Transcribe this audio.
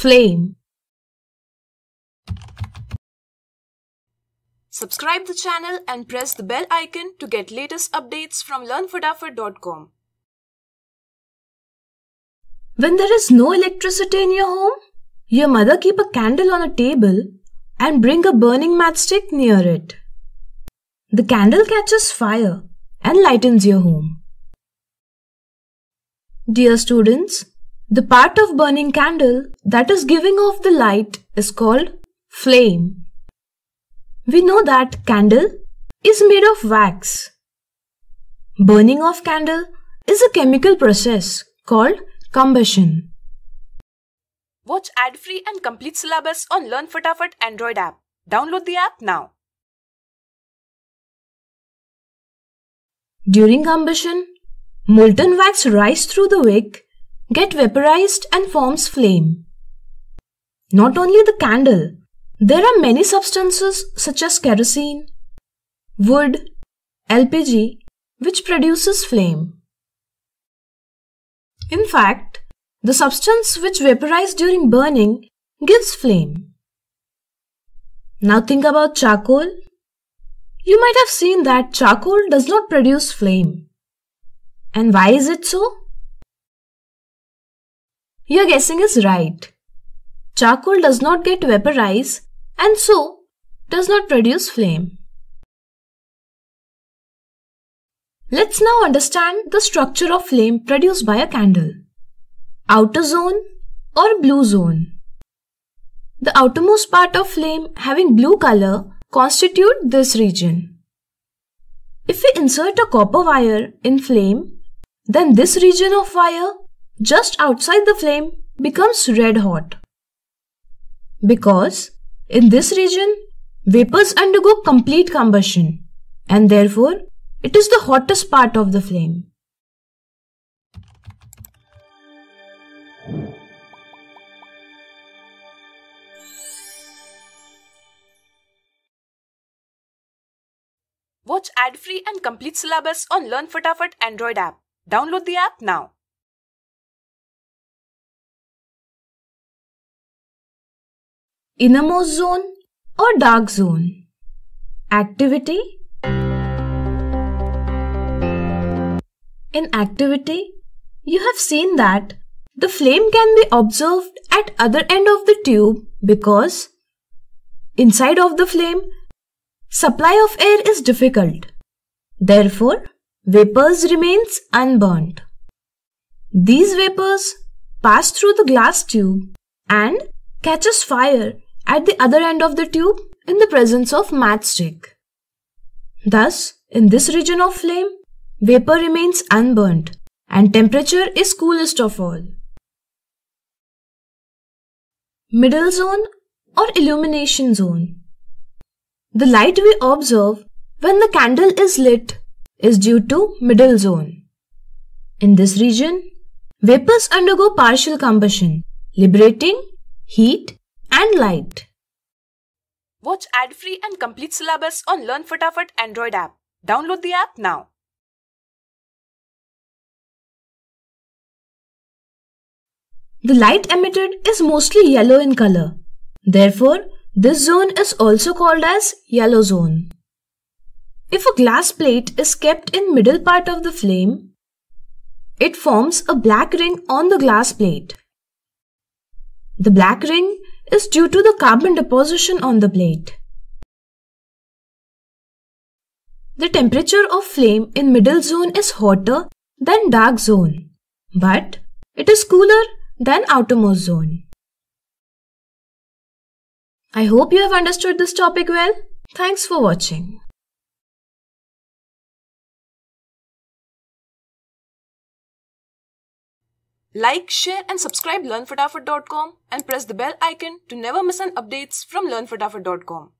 flame. Subscribe the channel and press the bell icon to get latest updates from LearnFatafat.com. When there is no electricity in your home, your mother keep a candle on a table and bring a burning matchstick near it. The candle catches fire and lightens your home. Dear students, the part of burning candle that is giving off the light is called flame. We know that candle is made of wax. Burning of candle is a chemical process called combustion. Watch ad-free and complete syllabus on LearnFatafat Android app. Download the app now. During combustion, molten wax rises through the wick, get vaporized and forms flame. Not only the candle, there are many substances such as kerosene, wood, LPG, which produces flame. In fact, the substance which vaporizes during burning gives flame. Now think about charcoal. You might have seen that charcoal does not produce flame. And why is it so? Your guessing is right. Charcoal does not get vaporized and so does not produce flame. Let's now understand the structure of flame produced by a candle. Outer zone or blue zone. The outermost part of flame having blue color constitute this region. If we insert a copper wire in flame, then this region of wire just outside the flame becomes red hot. Because in this region, vapors undergo complete combustion and therefore it is the hottest part of the flame. Watch ad-free and complete syllabus on LearnFatafat Android app. Download the app now. Innermost zone or dark zone. Activity. In activity, you have seen that the flame can be observed at other end of the tube because inside of the flame, supply of air is difficult. Therefore, vapors remains unburnt. These vapors pass through the glass tube and catches fire at the other end of the tube in the presence of matchstick. Thus, in this region of flame, vapor remains unburnt and temperature is coolest of all. Middle zone or illumination zone. The light we observe when the candle is lit is due to middle zone. In this region, vapors undergo partial combustion, liberating heat and light. Watch ad-free and complete syllabus on LearnFatafat Android app. Download the app now. The light emitted is mostly yellow in color. Therefore, this zone is also called as yellow zone. If a glass plate is kept in middle part of the flame, it forms a black ring on the glass plate. The black ring is due to the carbon deposition on the plate. The temperature of flame in middle zone is hotter than dark zone, but it is cooler than outermost zone. I hope you have understood this topic well. Thanks for watching. Like, share and subscribe LearnFatafat.com and press the bell icon to never miss an updates from LearnFatafat.com.